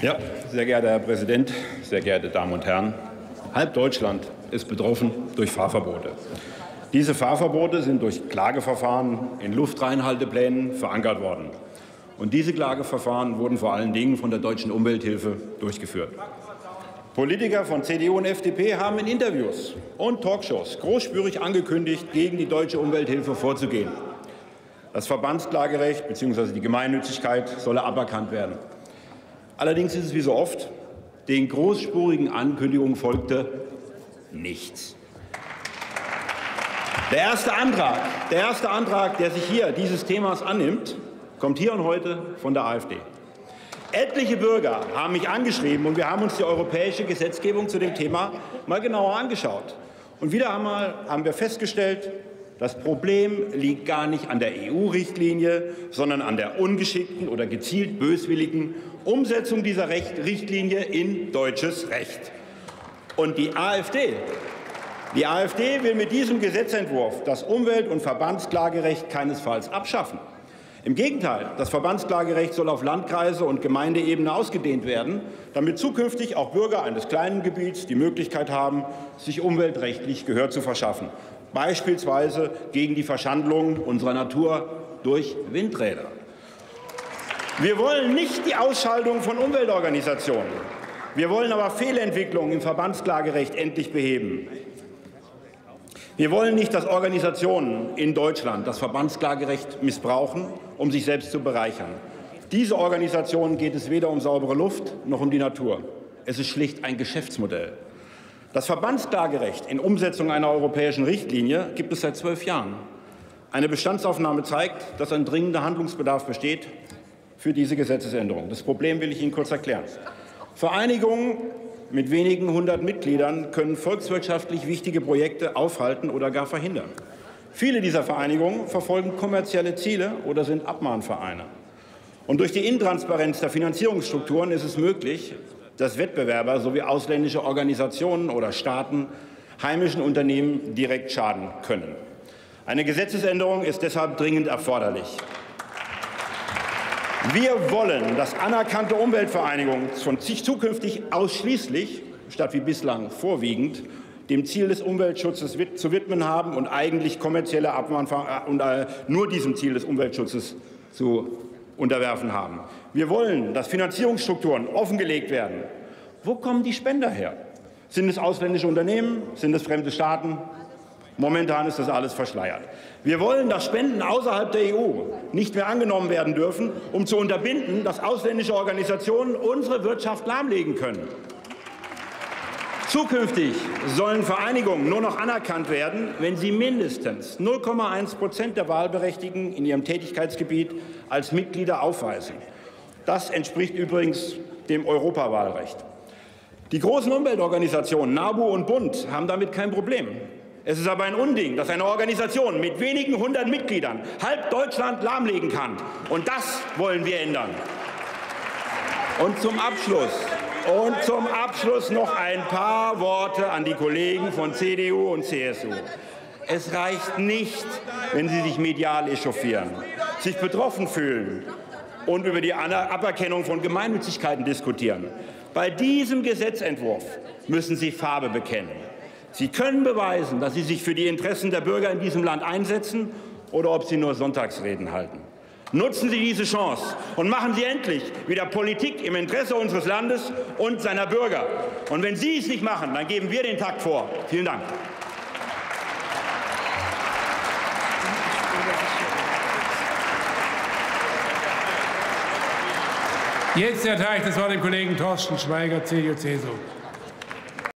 Ja, sehr geehrter Herr Präsident, sehr geehrte Damen und Herren! Halb Deutschland ist betroffen durch Fahrverbote. Diese Fahrverbote sind durch Klageverfahren in Luftreinhalteplänen verankert worden. Und diese Klageverfahren wurden vor allen Dingen von der Deutschen Umwelthilfe durchgeführt. Politiker von CDU und FDP haben in Interviews und Talkshows großspürig angekündigt, gegen die Deutsche Umwelthilfe vorzugehen. Das Verbandsklagerecht bzw. die Gemeinnützigkeit solle aberkannt werden. Allerdings ist es wie so oft, den großspurigen Ankündigungen folgte nichts. Der erste Antrag, der sich hier dieses Themas annimmt, kommt hier und heute von der AfD. Etliche Bürger haben mich angeschrieben, und wir haben uns die europäische Gesetzgebung zu dem Thema mal genauer angeschaut. Und wieder einmal haben wir festgestellt, das Problem liegt gar nicht an der EU-Richtlinie, sondern an der ungeschickten oder gezielt böswilligen Umsetzung dieser Richtlinie in deutsches Recht. Und die AfD will mit diesem Gesetzentwurf das Umwelt- und Verbandsklagerecht keinesfalls abschaffen. Im Gegenteil, das Verbandsklagerecht soll auf Landkreise und Gemeindeebene ausgedehnt werden, damit zukünftig auch Bürger eines kleinen Gebiets die Möglichkeit haben, sich umweltrechtlich Gehör zu verschaffen, beispielsweise gegen die Verschandlung unserer Natur durch Windräder. Wir wollen nicht die Ausschaltung von Umweltorganisationen. Wir wollen aber Fehlentwicklungen im Verbandsklagerecht endlich beheben. Wir wollen nicht, dass Organisationen in Deutschland das Verbandsklagerecht missbrauchen, um sich selbst zu bereichern. Diese Organisationen geht es weder um saubere Luft noch um die Natur. Es ist schlicht ein Geschäftsmodell. Das Verbandsklagerecht in Umsetzung einer europäischen Richtlinie gibt es seit 12 Jahren. Eine Bestandsaufnahme zeigt, dass ein dringender Handlungsbedarf besteht für diese Gesetzesänderung. Das Problem will ich Ihnen kurz erklären. Vereinigungen mit wenigen hundert Mitgliedern können volkswirtschaftlich wichtige Projekte aufhalten oder gar verhindern. Viele dieser Vereinigungen verfolgen kommerzielle Ziele oder sind Abmahnvereine. Und durch die Intransparenz der Finanzierungsstrukturen ist es möglich, dass Wettbewerber sowie ausländische Organisationen oder Staaten heimischen Unternehmen direkt schaden können. Eine Gesetzesänderung ist deshalb dringend erforderlich. Wir wollen, dass anerkannte Umweltvereinigungen sich zukünftig ausschließlich, statt wie bislang vorwiegend, dem Ziel des Umweltschutzes zu widmen haben und eigentlich kommerzielle Abmahnverfahren nur diesem Ziel des Umweltschutzes zu unterwerfen haben. Wir wollen, dass Finanzierungsstrukturen offengelegt werden. Wo kommen die Spender her? Sind es ausländische Unternehmen? Sind es fremde Staaten? Momentan ist das alles verschleiert. Wir wollen, dass Spenden außerhalb der EU nicht mehr angenommen werden dürfen, um zu unterbinden, dass ausländische Organisationen unsere Wirtschaft lahmlegen können. Zukünftig sollen Vereinigungen nur noch anerkannt werden, wenn sie mindestens 0,1% der Wahlberechtigten in ihrem Tätigkeitsgebiet als Mitglieder aufweisen. Das entspricht übrigens dem Europawahlrecht. Die großen Umweltorganisationen NABU und Bund haben damit kein Problem. Es ist aber ein Unding, dass eine Organisation mit wenigen hundert Mitgliedern halb Deutschland lahmlegen kann. Und das wollen wir ändern. Und zum Abschluss noch ein paar Worte an die Kollegen von CDU und CSU. Es reicht nicht, wenn sie sich medial echauffieren, sich betroffen fühlen und über die Aberkennung von Gemeinnützigkeiten diskutieren. Bei diesem Gesetzentwurf müssen sie Farbe bekennen. Sie können beweisen, dass Sie sich für die Interessen der Bürger in diesem Land einsetzen oder ob Sie nur Sonntagsreden halten. Nutzen Sie diese Chance und machen Sie endlich wieder Politik im Interesse unseres Landes und seiner Bürger. Und wenn Sie es nicht machen, dann geben wir den Takt vor. Vielen Dank. Jetzt erteile ich das Wort dem Kollegen Torsten Schweiger, CDU/CSU.